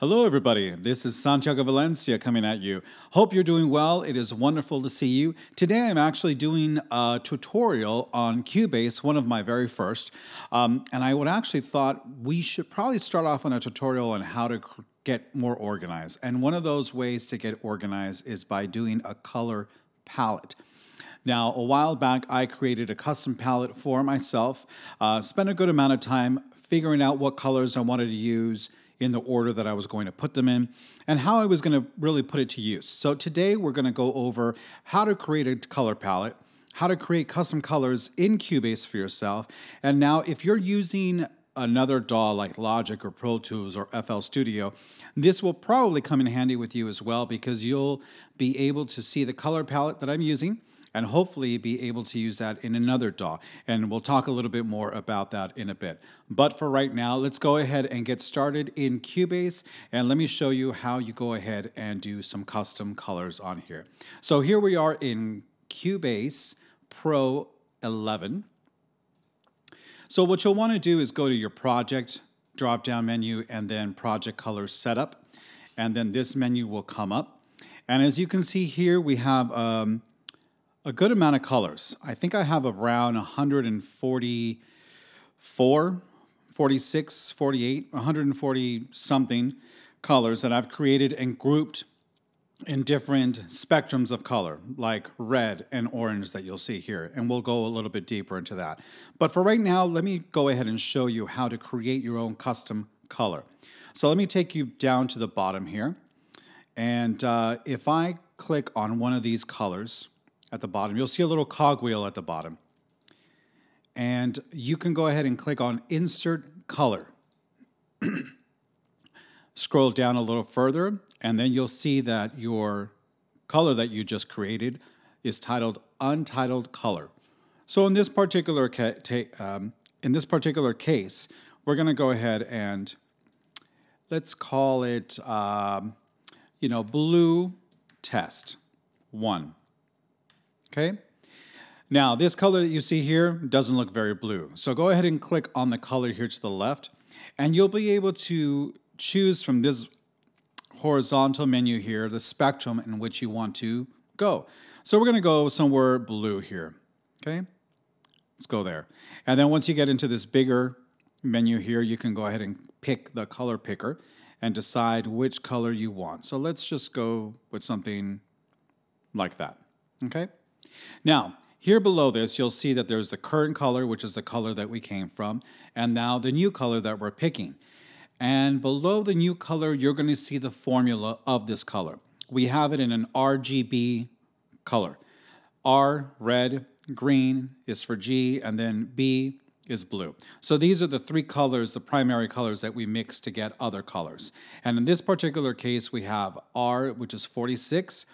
Hello everybody, this is Santiago Valencia coming at you. Hope you're doing well, it is wonderful to see you. Today I'm actually doing a tutorial on Cubase, one of my very first, and I would actually thought we should probably start off on a tutorial on how to get more organized. And one of those ways to get organized is by doing a color palette. Now, a while back I created a custom palette for myself, spent a good amount of time figuring out what colors I wanted to use, in the order that I was going to put them in, and how I was going to really put it to use. So today we're going to go over how to create a color palette, how to create custom colors in Cubase for yourself, and now if you're using another DAW like Logic or Pro Tools or FL Studio, this will probably come in handy with you as well because you'll be able to see the color palette that I'm using and hopefully be able to use that in another DAW. And we'll talk a little bit more about that in a bit. But for right now, let's go ahead and get started in Cubase, and let me show you how you go ahead and do some custom colors on here. So here we are in Cubase Pro 11. So what you'll want to do is go to your project drop-down menu and then project color setup, and then this menu will come up. And as you can see here, we have a good amount of colors. I think I have around 144, 46, 48, 140 something colors that I've created and grouped in different spectrums of color, like red and orange that you'll see here. And we'll go a little bit deeper into that. But for right now, let me go ahead and show you how to create your own custom color. So let me take you down to the bottom here. And if I click on one of these colors at the bottom, you'll see a little cogwheel at the bottom. And you can go ahead and click on Insert Color. Scroll down a little further, and then you'll see that your color that you just created is titled Untitled Color. So in this particular case, we're going to go ahead and let's call it, Blue Test 1. Okay. Now this color that you see here doesn't look very blue. So go ahead and click on the color here to the left, and you'll be able to choose from this horizontal menu here, the spectrum in which you want to go. So we're going to go somewhere blue here. Okay. Let's go there. And then once you get into this bigger menu here, you can go ahead and pick the color picker and decide which color you want. So let's just go with something like that. Okay. Now, here below this, you'll see that there's the current color, which is the color that we came from, and now the new color that we're picking. And below the new color, you're going to see the formula of this color. We have it in an RGB color. R, red, green is for G, and then B is blue. So these are the three colors, the primary colors that we mix to get other colors. And in this particular case, we have R, which is 46,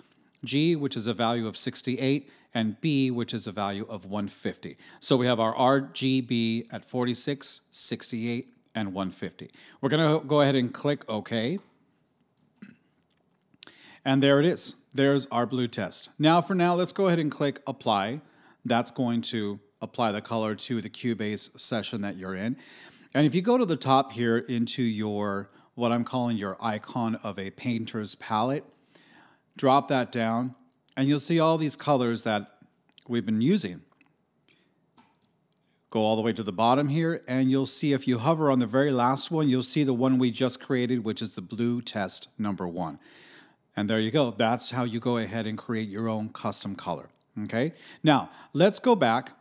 G, which is a value of 68, and B, which is a value of 150. So we have our RGB at 46, 68, and 150. We're going to go ahead and click OK. And there it is. There's our blue test. Now, for now, let's go ahead and click Apply. That's going to apply the color to the Cubase session that you're in. And if you go to the top here into your, what I'm calling your icon of a painter's palette, drop that down, and you'll see all these colors that we've been using. Go all the way to the bottom here, and you'll see if you hover on the very last one, you'll see the one we just created, which is the blue test number 1. And there you go. That's how you go ahead and create your own custom color. Okay? Now, let's go back,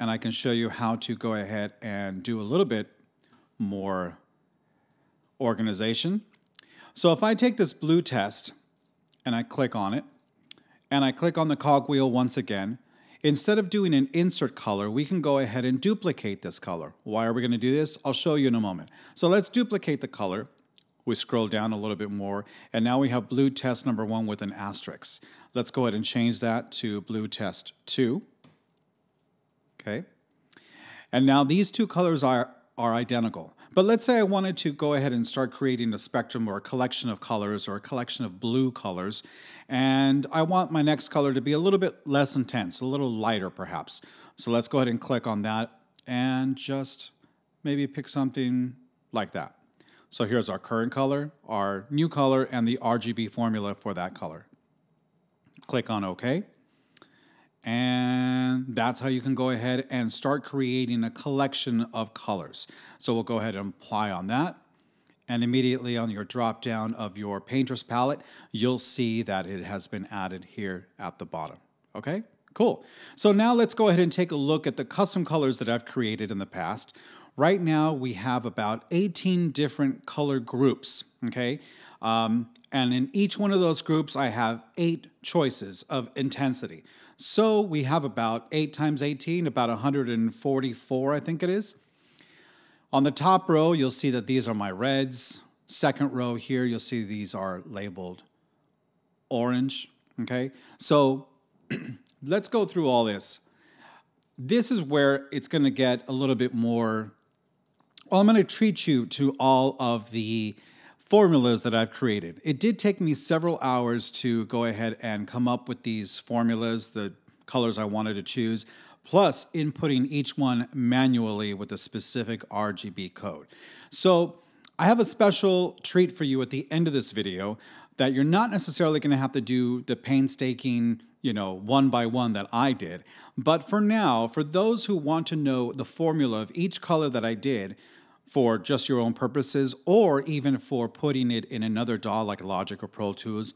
and I can show you how to go ahead and do a little bit more organization. So if I take this blue test and I click on it, and I click on the cogwheel once again, instead of doing an insert color, we can go ahead and duplicate this color. Why are we going to do this? I'll show you in a moment. So let's duplicate the color. We scroll down a little bit more, and now we have blue test number 1 with an asterisk. Let's go ahead and change that to blue test 2. Okay. And now these two colors are identical. But let's say I wanted to go ahead and start creating a spectrum or a collection of colors or a collection of blue colors, and I want my next color to be a little bit less intense, a little lighter perhaps. So let's go ahead and click on that and just maybe pick something like that. So here's our current color, our new color, and the RGB formula for that color. Click on OK. And that's how you can go ahead and start creating a collection of colors. So we'll go ahead and apply on that. And immediately on your drop down of your painter's palette, you'll see that it has been added here at the bottom. Okay, cool. So now let's go ahead and take a look at the custom colors that I've created in the past. Right now we have about 18 different color groups, okay? And in each one of those groups, I have 8 choices of intensity. So we have about 8 times 18, about 144, I think it is. On the top row, you'll see that these are my reds. Second row here, you'll see these are labeled orange, okay? So let's go through all this. This is where it's gonna get a little bit more, well, I'm gonna treat you to all of the formulas that I've created. It did take me several hours to go ahead and come up with these formulas, the colors I wanted to choose, plus inputting each one manually with a specific RGB code. So I have a special treat for you at the end of this video that you're not necessarily going to have to do the painstaking, you know, one by one that I did. But for now, for those who want to know the formula of each color that I did for just your own purposes, or even for putting it in another DAW like Logic or Pro Tools,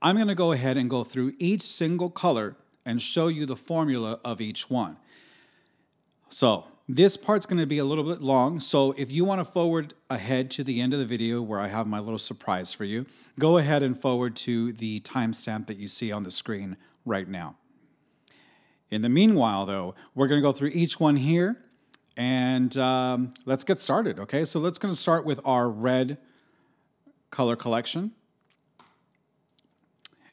I'm going to go ahead and go through each single color and show you the formula of each one. So this part's going to be a little bit long, so if you want to forward ahead to the end of the video where I have my little surprise for you, go ahead and forward to the timestamp that you see on the screen right now. In the meanwhile, though, we're going to go through each one here, and let's get started, okay? So let's going to start with our red color collection.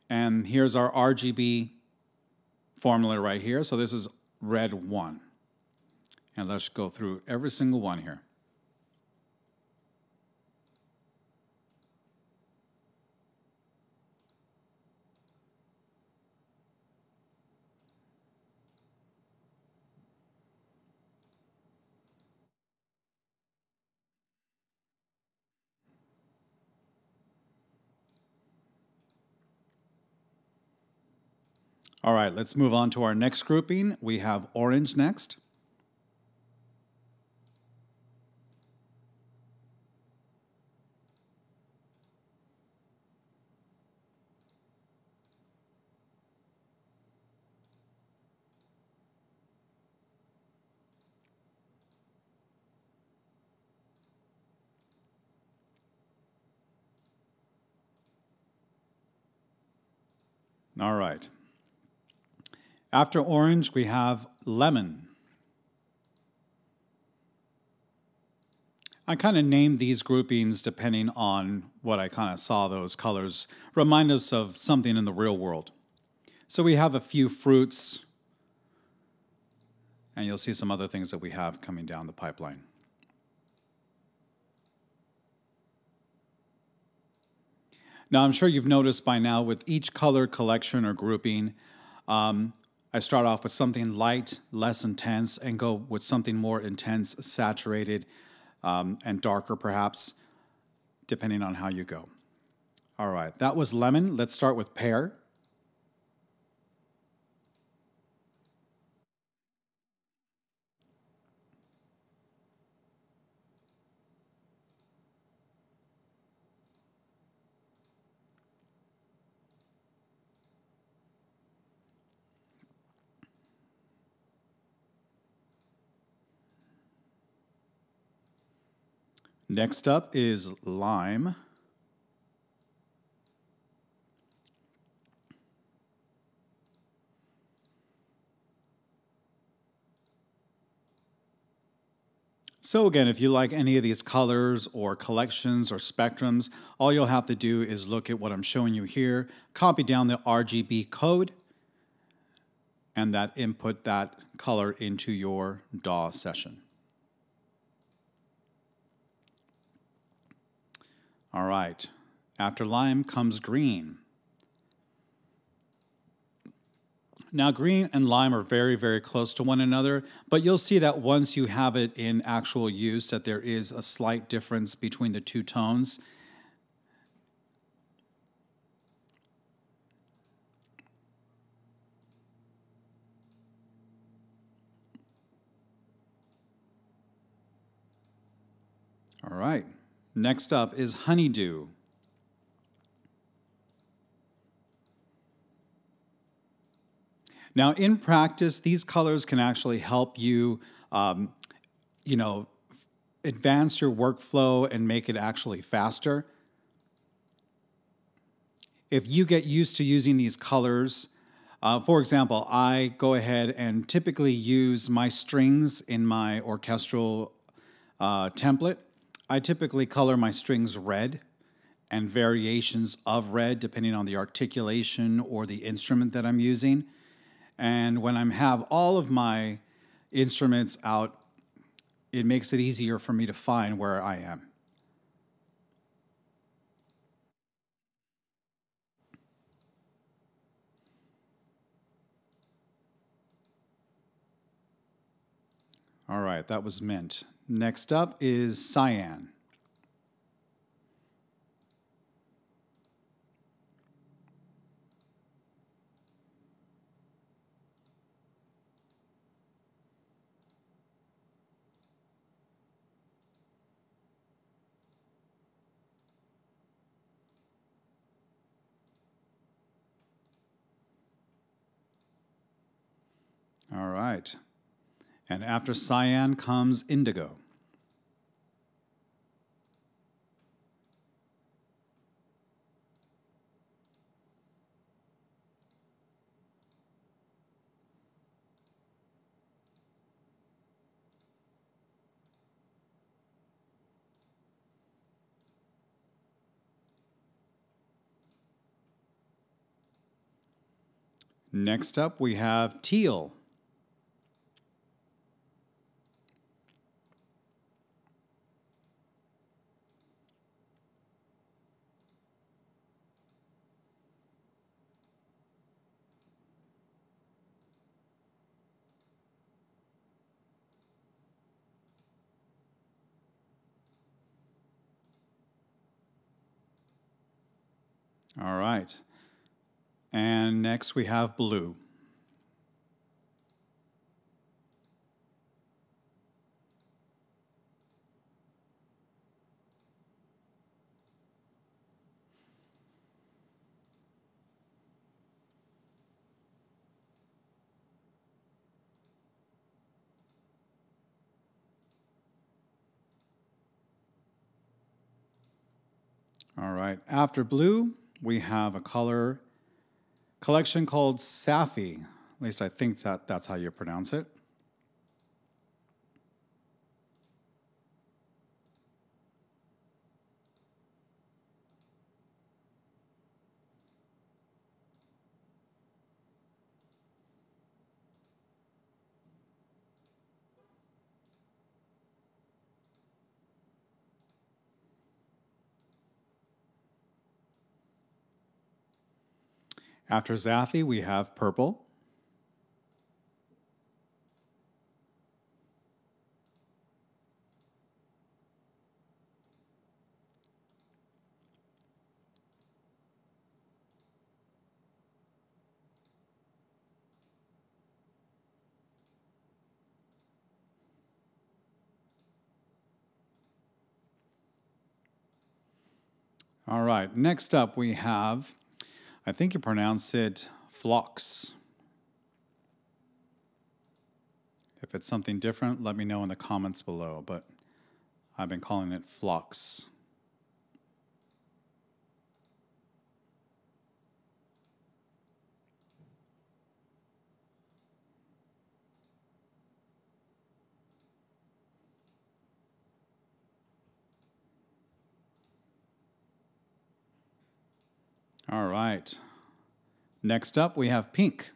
And here's our RGB formula right here. So this is red 1. And let's go through every single one here. All right, let's move on to our next grouping. We have orange next. All right. After orange, we have lemon. I kind of named these groupings depending on what I kind of saw those colors remind us of something in the real world. So we have a few fruits, and you'll see some other things that we have coming down the pipeline. Now, I'm sure you've noticed by now with each color collection or grouping, I start off with something light, less intense, and go with something more intense, saturated, and darker perhaps, depending on how you go. All right, that was lemon. Let's start with pear. Next up is lime. So again, if you like any of these colors or collections or spectrums, all you'll have to do is look at what I'm showing you here, copy down the RGB code, and that input that color into your DAW session. All right, after lime comes green. Now green and lime are very, very close to one another, but you'll see that once you have it in actual use that there is a slight difference between the two tones. All right, next up is Honeydew. Now, in practice, these colors can actually help you, advance your workflow and make it actually faster. If you get used to using these colors, for example, I go ahead and typically use my strings in my orchestral template. I typically color my strings red and variations of red depending on the articulation or the instrument that I'm using. And when I have all of my instruments out, it makes it easier for me to find where I am. All right, that was mint. Next up is cyan. All right, and after cyan comes indigo. Next up, we have teal. All right, and next we have blue. All right, after blue, we have a color collection called Safi. At least I think that's how you pronounce it. After Safi, we have purple. All right, next up we have, I think you pronounce it phlox. If it's something different, let me know in the comments below, but I've been calling it phlox. All right, next up we have pink.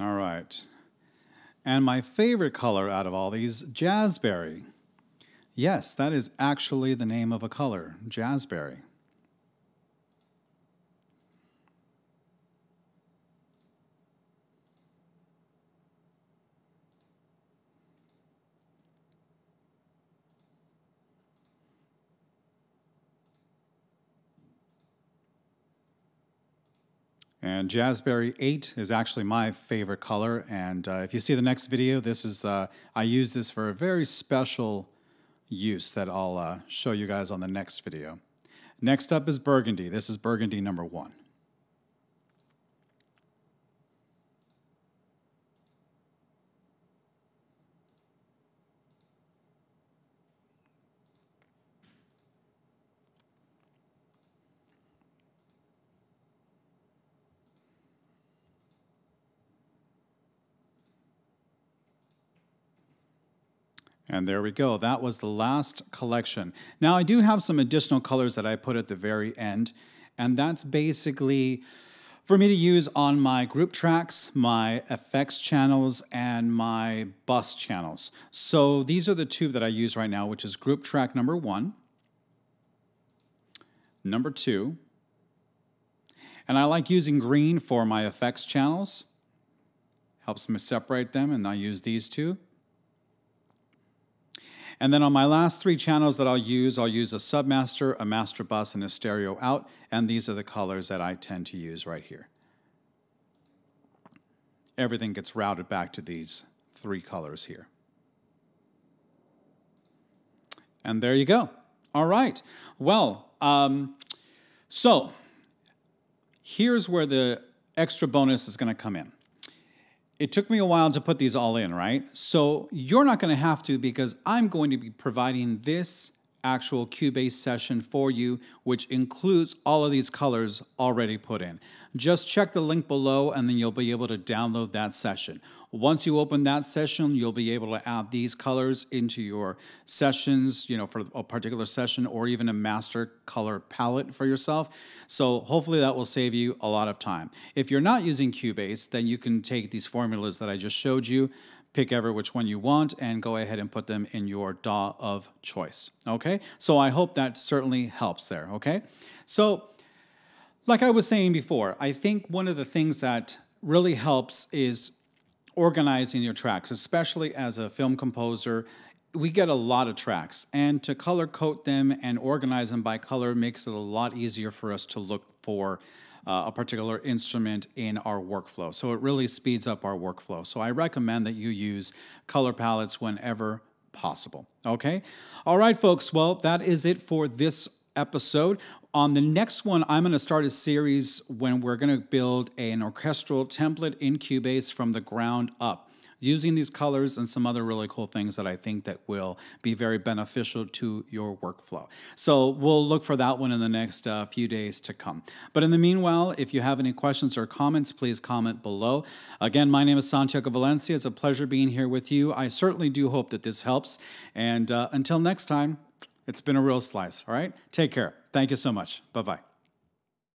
All right. And my favorite color out of all these, Jazzberry. Yes, that is actually the name of a color, Jazzberry. And Jazzberry 8 is actually my favorite color. And if you see the next video, this is, I use this for a very special use that I'll show you guys on the next video. Next up is Burgundy. This is Burgundy number 1. And there we go. That was the last collection. Now, I do have some additional colors that I put at the very end, and that's basically for me to use on my group tracks, my effects channels, and my bus channels. So these are the two that I use right now, which is group track number 1, number 2, and I like using green for my effects channels. Helps me separate them, and I use these two. And then on my last 3 channels that I'll use a submaster, a master bus, and a stereo out. And these are the colors that I tend to use right here. Everything gets routed back to these 3 colors here. And there you go. All right. Well, so here's where the extra bonus is going to come in. It took me a while to put these all in, right? So you're not going to have to, because I'm going to be providing this actual Cubase session for you, which includes all of these colors already put in. Just check the link below and then you'll be able to download that session. Once you open that session, you'll be able to add these colors into your sessions, you know, for a particular session or even a master color palette for yourself. So hopefully that will save you a lot of time. If you're not using Cubase, then you can take these formulas that I just showed you, pick ever which one you want, and go ahead and put them in your DAW of choice, okay? So I hope that certainly helps there, okay? So like I was saying before, I think one of the things that really helps is organizing your tracks, especially as a film composer. We get a lot of tracks, and to color code them and organize them by color makes it a lot easier for us to look for a particular instrument in our workflow. So it really speeds up our workflow. So I recommend that you use color palettes whenever possible, okay? All right, folks, well, that is it for this episode. On the next one, I'm going to start a series when we're going to build an orchestral template in Cubase from the ground up, using these colors and some other really cool things that I think that will be very beneficial to your workflow. So we'll look for that one in the next few days to come. But in the meanwhile, if you have any questions or comments, please comment below. Again, my name is Santiago Valencia. It's a pleasure being here with you. I certainly do hope that this helps. And until next time, it's been a real slice, all right? Take care. Thank you so much. Bye-bye.